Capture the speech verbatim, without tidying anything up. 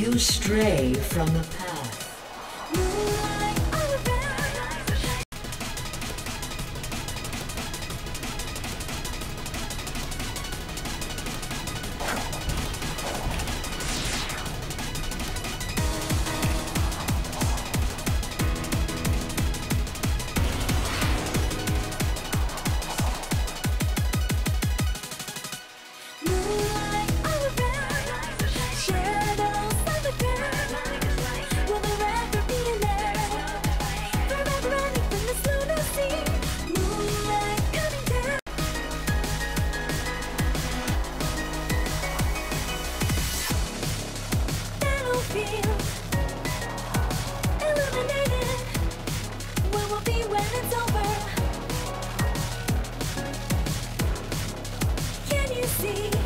You stray from the path. See?